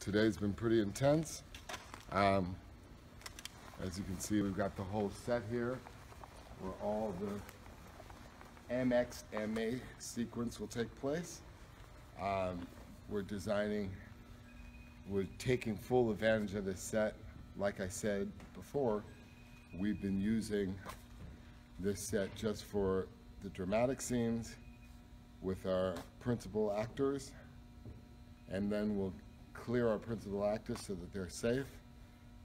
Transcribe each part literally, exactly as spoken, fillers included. today's been pretty intense. Um, as you can see, we've got the whole set here where all the M X M A sequence will take place. Um, we're designing, we're taking full advantage of this set. Like I said before, we've been using this set just for the dramatic scenes with our principal actors, and then we'll clear our principal actors so that they're safe,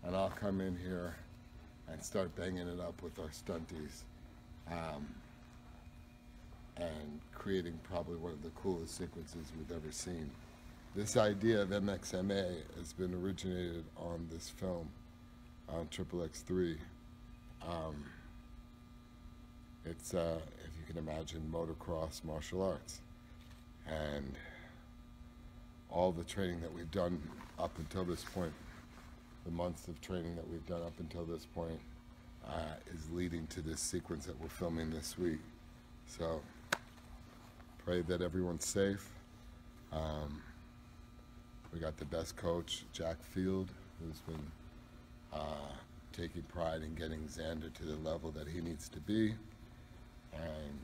and I'll come in here and start banging it up with our stunties um, and creating probably one of the coolest sequences we've ever seen. This idea of M X M A has been originated on this film, on Triple X three. Um, it's, uh, if you can imagine, motocross martial arts. And all the training that we've done up until this point, the months of training that we've done up until this point, uh, is leading to this sequence that we're filming this week. So, pray that everyone's safe. Um, We got the best coach, Jack Field, who's been uh, taking pride in getting Xander to the level that he needs to be. And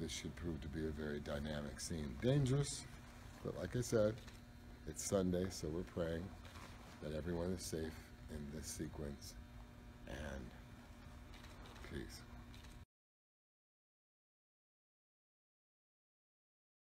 this should prove to be a very dynamic scene. Dangerous, but like I said, it's Sunday, so we're praying that everyone is safe in this sequence. And peace.